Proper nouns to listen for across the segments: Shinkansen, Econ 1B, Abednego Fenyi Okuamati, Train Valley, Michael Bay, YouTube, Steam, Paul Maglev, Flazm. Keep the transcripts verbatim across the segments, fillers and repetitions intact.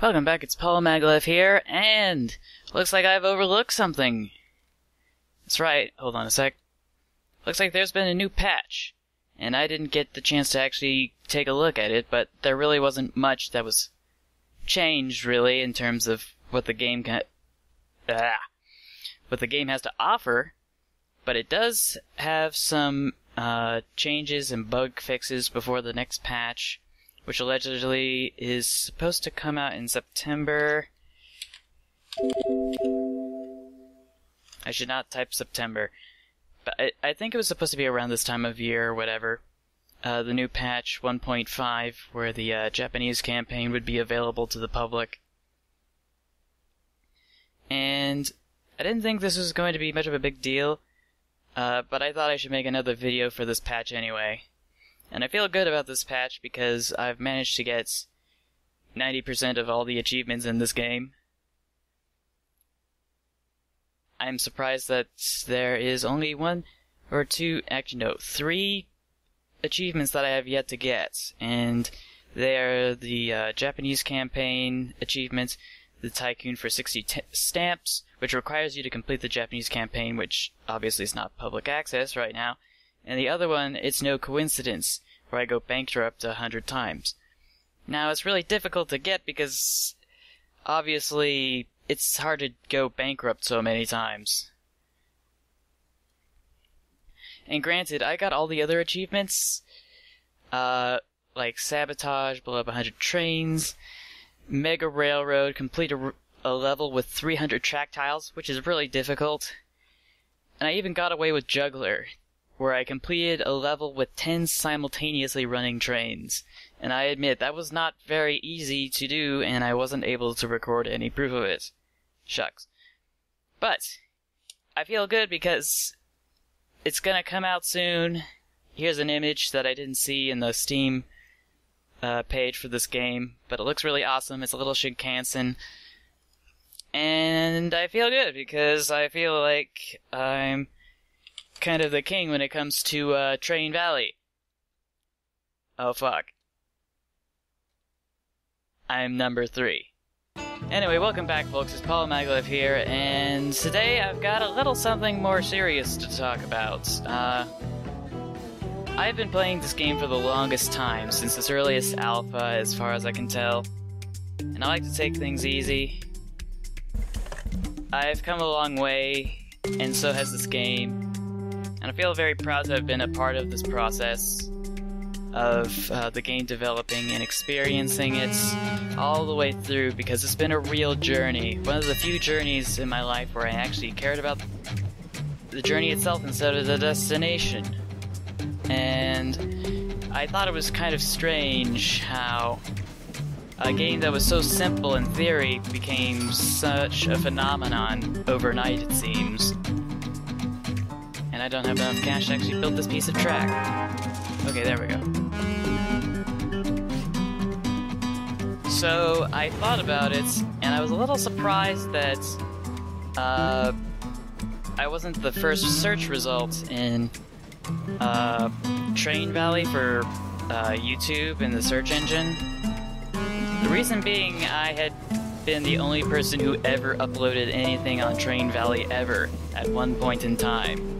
Welcome back, it's Paul Maglev here, and looks like I've overlooked something. That's right, hold on a sec. Looks like there's been a new patch, and I didn't get the chance to actually take a look at it, but there really wasn't much that was changed, really, in terms of what the game can, ah, what the game has to offer, but it does have some uh, changes and bug fixes before the next patch, which allegedly is supposed to come out in September. I should not type September. But I, I think it was supposed to be around this time of year or whatever. Uh, the new patch one point five, where the uh, Japanese campaign would be available to the public. And I didn't think this was going to be much of a big deal, uh, but I thought I should make another video for this patch anyway. And I feel good about this patch because I've managed to get ninety percent of all the achievements in this game. I'm surprised that there is only one or two, actually no, three achievements that I have yet to get. And they are the uh, Japanese campaign achievement, the Tycoon for sixty stamps, which requires you to complete the Japanese campaign, which obviously is not public access right now. And the other one, It's No Coincidence, where I go bankrupt a hundred times. Now, it's really difficult to get because, obviously, it's hard to go bankrupt so many times. And granted, I got all the other achievements, uh, like Sabotage, blow up a hundred trains, Mega Railroad, complete a, a level with three hundred track tiles, which is really difficult. And I even got away with Juggler, where I completed a level with ten simultaneously running trains. And I admit, that was not very easy to do, and I wasn't able to record any proof of it. Shucks. But I feel good because it's gonna come out soon. Here's an image that I didn't see in the Steam uh, page for this game, but it looks really awesome. It's a little Shinkansen. And I feel good because I feel like I'm kind of the king when it comes to uh, Train Valley. Oh fuck. I'm number three. Anyway, welcome back folks, it's Paul Maglev here, and today I've got a little something more serious to talk about. Uh, I've been playing this game for the longest time, since its earliest alpha as far as I can tell, and I like to take things easy. I've come a long way, and so has this game. And I feel very proud to have been a part of this process of uh, the game developing and experiencing it all the way through, because it's been a real journey. One of the few journeys in my life where I actually cared about the journey itself instead of the destination. And I thought it was kind of strange how a game that was so simple in theory became such a phenomenon overnight, it seems. I don't have enough cash to actually build this piece of track. Okay, there we go. So, I thought about it, and I was a little surprised that uh, I wasn't the first search result in uh, Train Valley for uh, YouTube and the search engine. The reason being, I had been the only person who ever uploaded anything on Train Valley ever, at one point in time.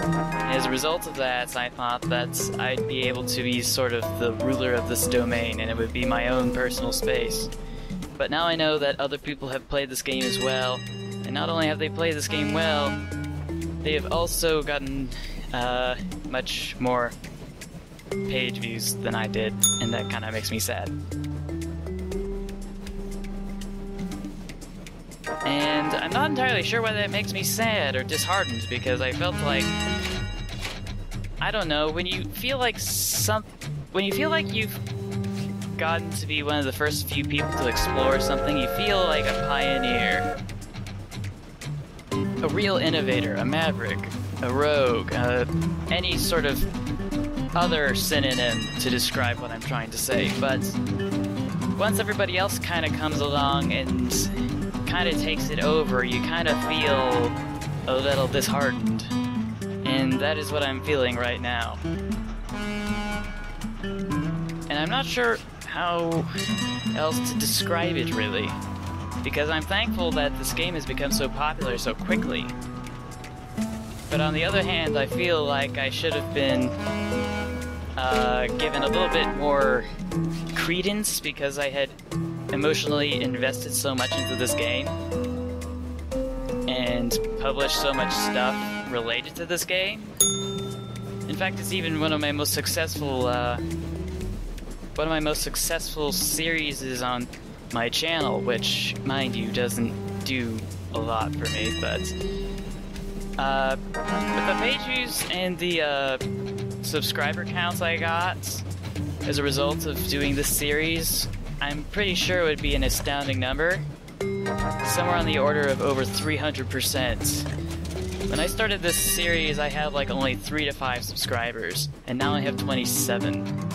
As a result of that, I thought that I'd be able to be sort of the ruler of this domain, and it would be my own personal space. But now I know that other people have played this game as well, and not only have they played this game well, they have also gotten uh, much more page views than I did, and that kind of makes me sad. And I'm not entirely sure whether that makes me sad or disheartened, because I felt like, I don't know, when you feel like some, when you feel like you've gotten to be one of the first few people to explore something, you feel like a pioneer, a real innovator, a maverick, a rogue, uh, any sort of other synonym to describe what I'm trying to say. But once everybody else kind of comes along and kind of takes it over, you kind of feel a little disheartened. And that is what I'm feeling right now. And I'm not sure how else to describe it, really. Because I'm thankful that this game has become so popular so quickly. But on the other hand, I feel like I should have been uh, given a little bit more credence because I had emotionally invested so much into this game and published so much stuff related to this game. In fact, it's even one of my most successful uh, one of my most successful series is on my channel, which, mind you, doesn't do a lot for me, but uh, with the page views and the uh, subscriber counts I got as a result of doing this series, I'm pretty sure it would be an astounding number, somewhere on the order of over three hundred percent. When I started this series, I had like only three to five subscribers, and now I have twenty-seven.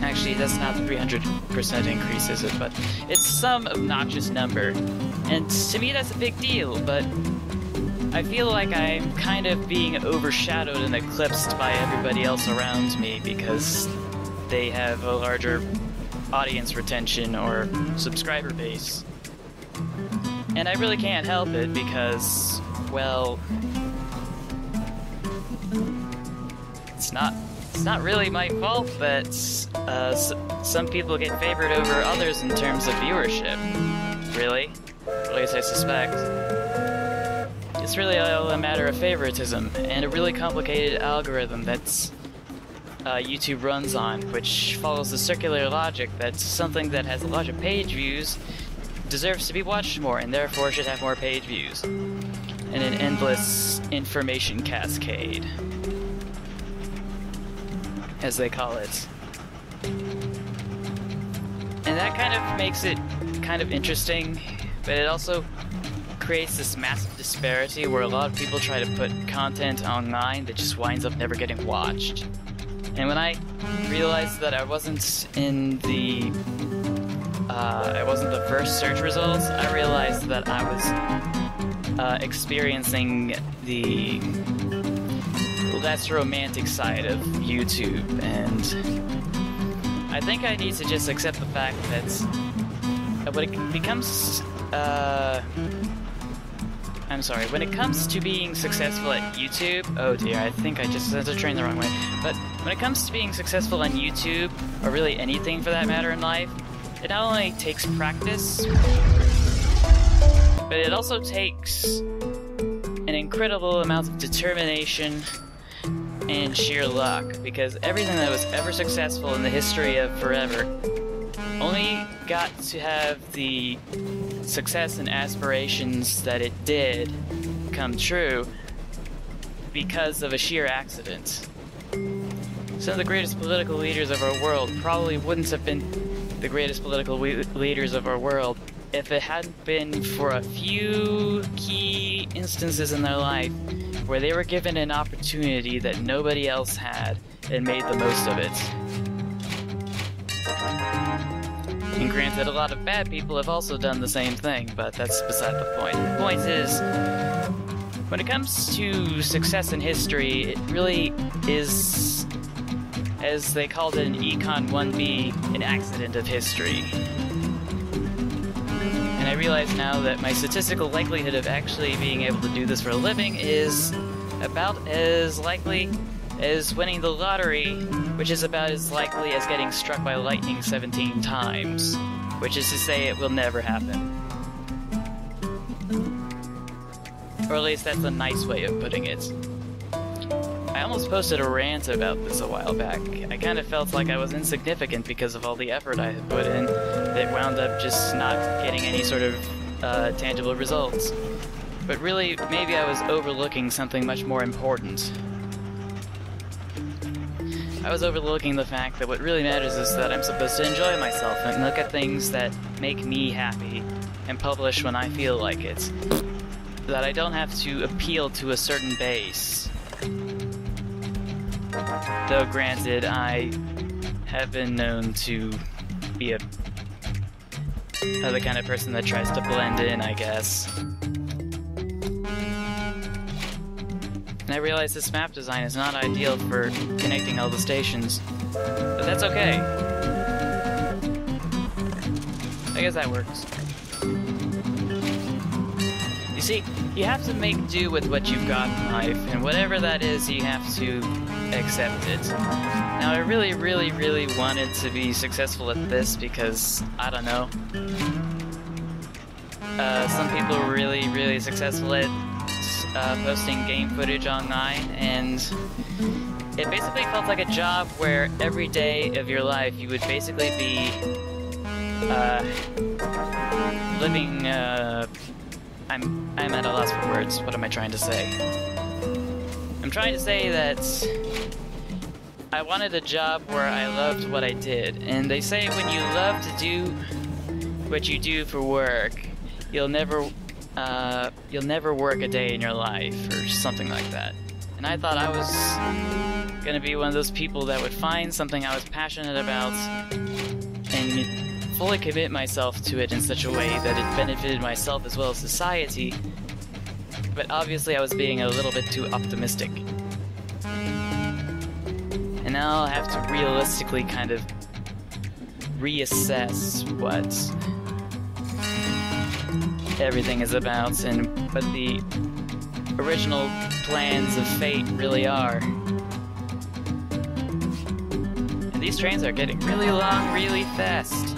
Actually, that's not the three hundred percent increase, is it? But it's some obnoxious number. And to me, that's a big deal, but I feel like I'm kind of being overshadowed and eclipsed by everybody else around me because they have a larger audience retention or subscriber base. And I really can't help it because, well, it's not... It's not really my fault that uh, s some people get favored over others in terms of viewership, really, at least I suspect. It's really all a matter of favoritism and a really complicated algorithm that uh, YouTube runs on, which follows the circular logic that something that has a lot of page views deserves to be watched more and therefore should have more page views, and an endless information cascade, as they call it. And that kind of makes it kind of interesting, but it also creates this massive disparity where a lot of people try to put content online that just winds up never getting watched. And when I realized that I wasn't in the uh, I wasn't the first search results, I realized that I was uh, experiencing the that's the romantic side of YouTube, and I think I need to just accept the fact that when it becomes, uh, I'm sorry, when it comes to being successful at YouTube, oh dear, I think I just sent a train the wrong way, but when it comes to being successful on YouTube, or really anything for that matter in life, it not only takes practice, but it also takes an incredible amount of determination and sheer luck, because everything that was ever successful in the history of forever only got to have the success and aspirations that it did come true because of a sheer accident. Some of the greatest political leaders of our world probably wouldn't have been the greatest political we- leaders of our world if it hadn't been for a few key instances in their life where they were given an opportunity that nobody else had and made the most of it. And granted, a lot of bad people have also done the same thing, but that's beside the point. The point is, when it comes to success in history, it really is, as they called it in Econ one B, an accident of history. And I realize now that my statistical likelihood of actually being able to do this for a living is about as likely as winning the lottery, which is about as likely as getting struck by lightning seventeen times, which is to say it will never happen. Or at least that's a nice way of putting it. I almost posted a rant about this a while back. I kind of felt like I was insignificant because of all the effort I had put in that wound up just not getting any sort of uh, tangible results. But really, maybe I was overlooking something much more important. I was overlooking the fact that what really matters is that I'm supposed to enjoy myself and look at things that make me happy and publish when I feel like it. That I don't have to appeal to a certain base. Though granted, I have been known to be a uh, the kind of person that tries to blend in, I guess. And I realize this map design is not ideal for connecting all the stations, But that's okay. I guess that works. You see, you have to make do with what you've got in life, and whatever that is, you have to accept it. Now, I really, really, really wanted to be successful at this because, I don't know, uh, some people are really, really successful at uh, posting game footage online, and it basically felt like a job where every day of your life you would basically be uh, living, uh, I'm, I'm at a loss for words, what am I trying to say? I'm trying to say that I wanted a job where I loved what I did, and they say when you love to do what you do for work, you'll never uh, you'll never work a day in your life, or something like that. And I thought I was gonna be one of those people that would find something I was passionate about and fully commit myself to it in such a way that it benefited myself as well as society, but obviously I was being a little bit too optimistic. And now I have to realistically kind of reassess what everything is about and what the original plans of fate really are. And these trains are getting really long, really fast.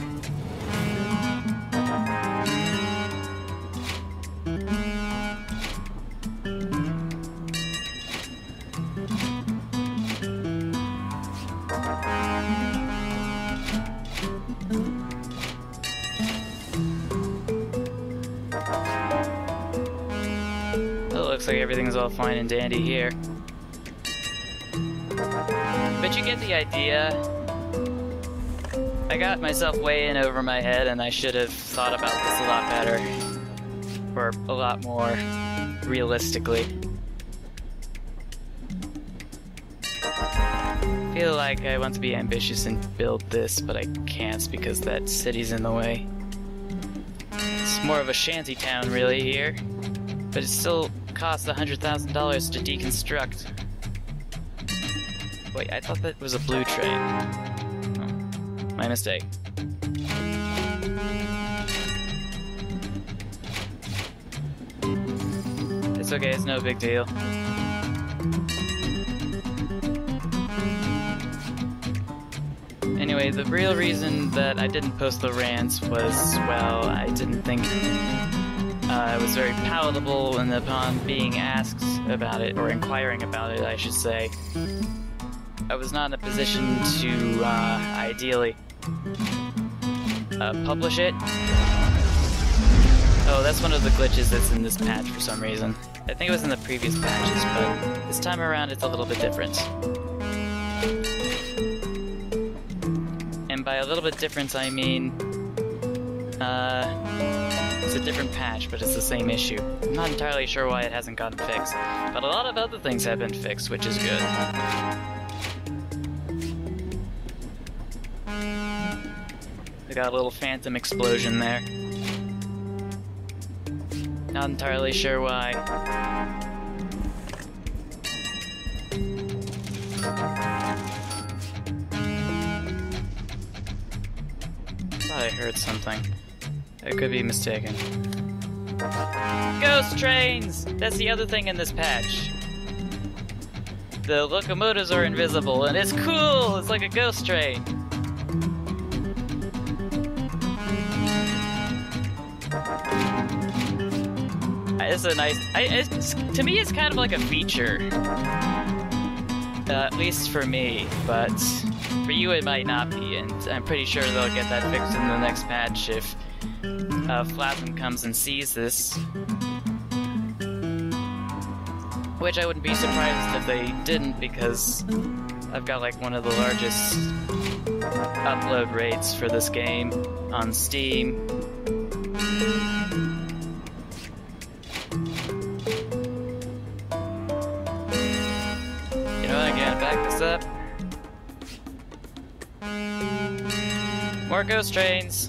Looks like everything's all fine and dandy here. But you get the idea. I got myself way in over my head, and I should have thought about this a lot better. Or a lot more realistically. I feel like I want to be ambitious and build this, but I can't because that city's in the way. It's more of a shanty town, really, here. But it's still cost one hundred thousand dollars to deconstruct. Wait, I thought that was a blue train. Oh, my mistake. It's okay, it's no big deal. Anyway, the real reason that I didn't post the rants was, well, I didn't think Uh, it was very palatable, and upon being asked about it, or inquiring about it, I should say, I was not in a position to, uh, ideally, uh, publish it. Oh, that's one of the glitches that's in this patch for some reason. I think it was in the previous patches, but this time around it's a little bit different. And by a little bit different, I mean, uh... it's a different patch, but it's the same issue. I'm not entirely sure why it hasn't gotten fixed, but a lot of other things have been fixed, which is good. We got a little phantom explosion there. Not entirely sure why. Thought I heard something. I could be mistaken. Ghost trains! That's the other thing in this patch. The locomotives are invisible, and it's cool! It's like a ghost train! It's a nice... I, it's, to me, it's kind of like a feature. Uh, at least for me, but for you it might not be, and I'm pretty sure they'll get that fixed in the next patch if Uh, Flazm comes and sees this, which I wouldn't be surprised if they didn't, because I've got like one of the largest upload rates for this game on Steam. You know what, I'm gonna back this up. More ghost trains!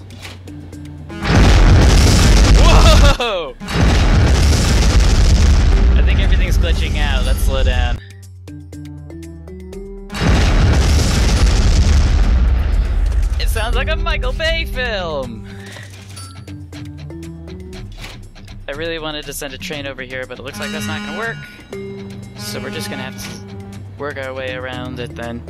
Whoa! I think everything's glitching out. Let's slow down. sounds like a Michael Bay film! I really wanted to send a train over here, but it looks like that's not gonna work. So we're just gonna have to work our way around it then.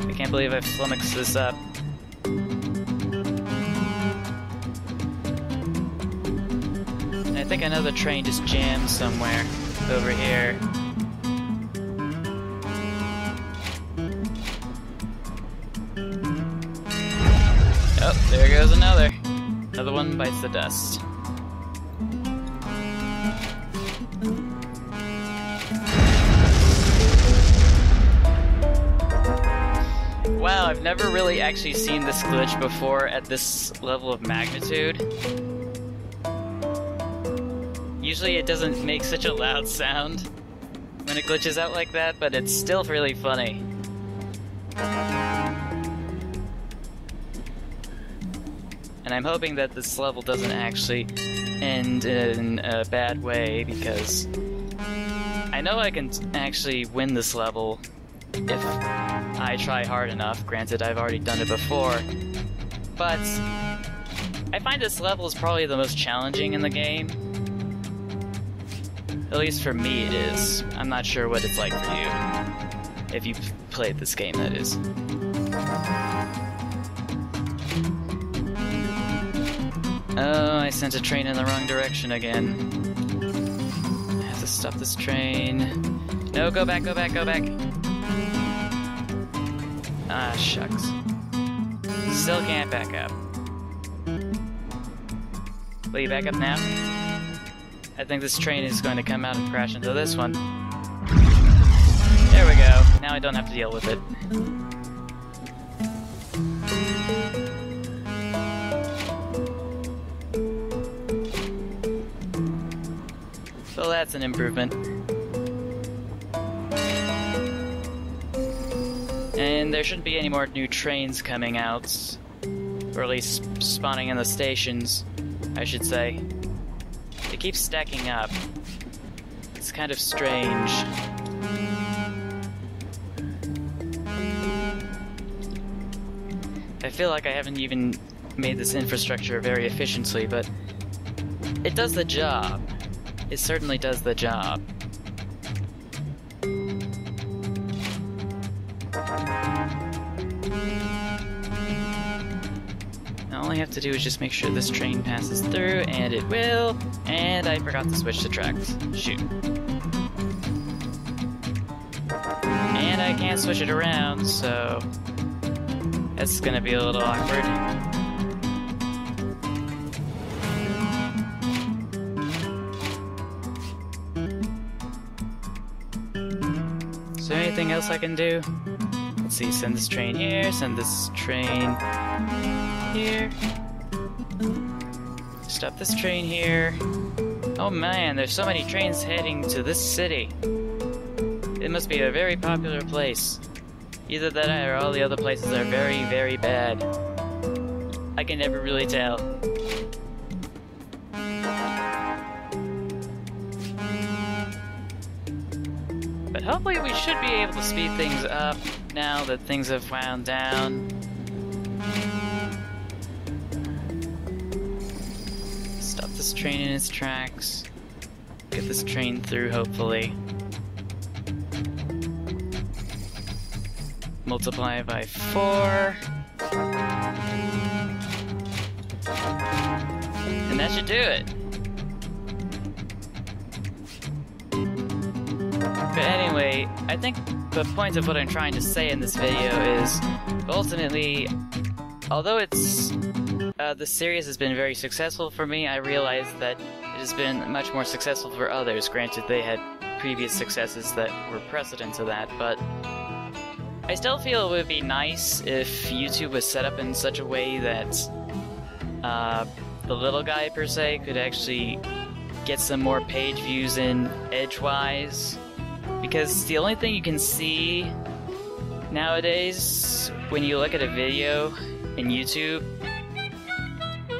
I can't believe I flummoxed this up. I think another train just jammed somewhere over here. Oh, there goes another. Another one bites the dust. Wow, I've never really actually seen this glitch before at this level of magnitude. Usually it doesn't make such a loud sound when it glitches out like that, but it's still really funny. And I'm hoping that this level doesn't actually end in a bad way, because I know I can actually win this level if I try hard enough. Granted, I've already done it before, but I find this level is probably the most challenging in the game. At least for me it is. I'm not sure what it's like for you, if you've played this game, that is. Oh, I sent a train in the wrong direction again. I have to stop this train. No, go back, go back, go back. Ah, shucks. Still can't back up. Will you back up now? I think this train is going to come out and crash into this one. There we go. Now I don't have to deal with it. So that's an improvement. And there shouldn't be any more new trains coming out, or at least spawning in the stations, I should say. They keep stacking up. It's kind of strange. I feel like I haven't even made this infrastructure very efficiently, but it does the job. It certainly does the job. Now all I have to do is just make sure this train passes through, and it will. And I forgot to switch the tracks. Shoot. And I can't switch it around, so that's gonna be a little awkward. Is there anything else I can do? Let's see, send this train here, send this train here. Stop this train here. Oh man, there's so many trains heading to this city. It must be a very popular place. Either that or all the other places are very, very bad. I can never really tell. But hopefully we should be able to speed things up now that things have wound down. Stop this train in its tracks. Get this train through, hopefully. Multiply by four. And that should do it. But anyway, I think the point of what I'm trying to say in this video is, ultimately, although it's uh, the series has been very successful for me, I realize that it has been much more successful for others. Granted, they had previous successes that were precedent to that, but I still feel it would be nice if YouTube was set up in such a way that uh, the little guy, per se, could actually get some more page views in edgewise. Because the only thing you can see nowadays when you look at a video in YouTube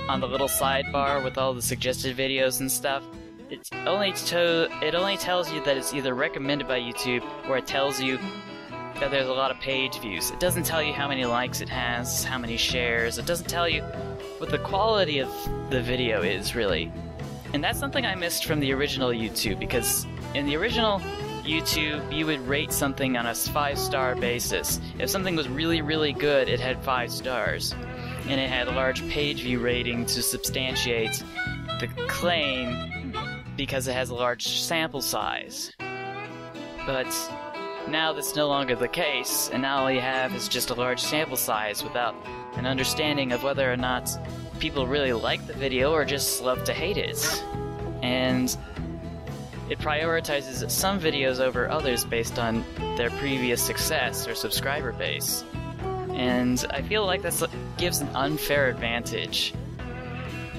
on the little sidebar with all the suggested videos and stuff It's only to it only tells you that it's either recommended by YouTube, or it tells you that there's a lot of page views. It doesn't tell you how many likes it has, how many shares. It doesn't tell you what the quality of the video is, really. And that's something I missed from the original YouTube, because in the original YouTube, you would rate something on a five-star basis. If something was really, really good, it had five stars. And it had a large page view rating to substantiate the claim because it has a large sample size. But now that's no longer the case, and now all you have is just a large sample size without an understanding of whether or not people really like the video or just love to hate it. And it prioritizes some videos over others based on their previous success or subscriber base. And I feel like this gives an unfair advantage.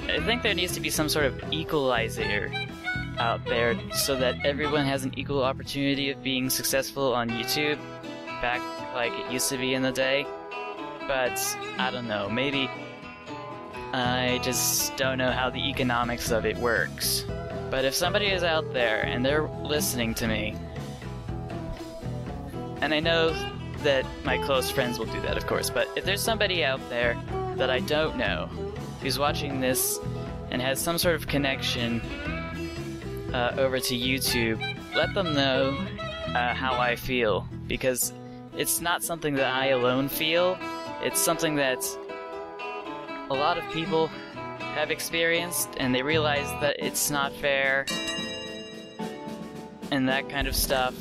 I think there needs to be some sort of equalizer out there so that everyone has an equal opportunity of being successful on YouTube, back like it used to be in the day. But I don't know, maybe I just don't know how the economics of it works. But if somebody is out there and they're listening to me, and I know that my close friends will do that, of course, but if there's somebody out there that I don't know who's watching this and has some sort of connection uh, over to YouTube, let them know uh, how I feel, because it's not something that I alone feel. It's something that a lot of people have experienced, and they realize that it's not fair and that kind of stuff.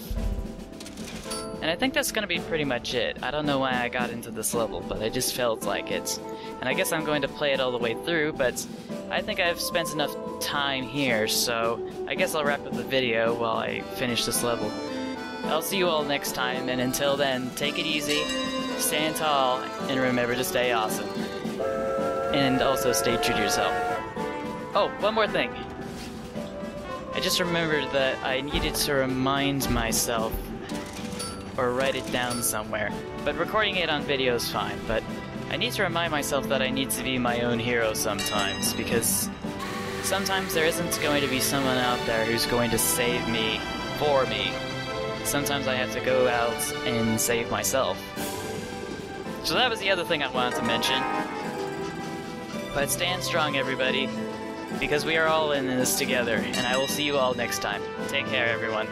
And I think that's gonna be pretty much it. I don't know why I got into this level, but I just felt like it. And I guess I'm going to play it all the way through, but I think I've spent enough time here, so I guess I'll wrap up the video while I finish this level. I'll see you all next time, and until then, take it easy, stand tall, and remember to stay awesome. And also stay true to yourself. Oh, one more thing. I just remembered that I needed to remind myself or write it down somewhere. But recording it on video is fine, but I need to remind myself that I need to be my own hero sometimes, because sometimes there isn't going to be someone out there who's going to save me for me. Sometimes I have to go out and save myself. So that was the other thing I wanted to mention. But stand strong, everybody, because we are all in this together, and I will see you all next time. Take care, everyone.